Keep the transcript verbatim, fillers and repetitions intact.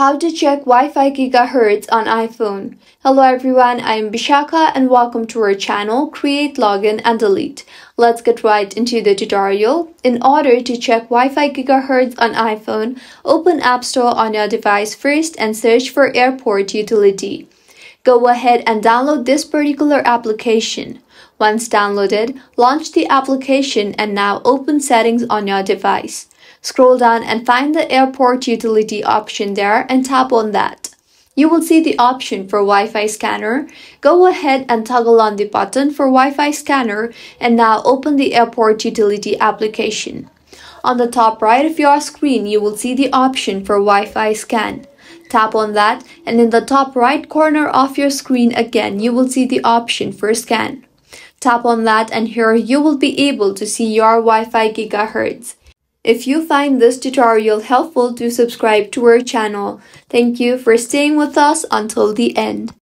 How to check Wi-Fi gigahertz on iPhone. Hello everyone, I am Bishakha and welcome to our channel Create Login And Delete. Let's get right into the tutorial. In order to check Wi-Fi gigahertz on iPhone, open App Store on your device first and search for Airport Utility. Go ahead and download this particular application. Once downloaded, launch the application and now open Settings on your device. Scroll down and find the Airport Utility option there and tap on that. You will see the option for Wi-Fi scanner. Go ahead and toggle on the button for Wi-Fi scanner and now open the Airport Utility application. On the top right of your screen, you will see the option for Wi-Fi scan. Tap on that, and in the top right corner of your screen again, you will see the option for scan. Tap on that, and here you will be able to see your Wi-Fi gigahertz. If you find this tutorial helpful, do subscribe to our channel. Thank you for staying with us until the end.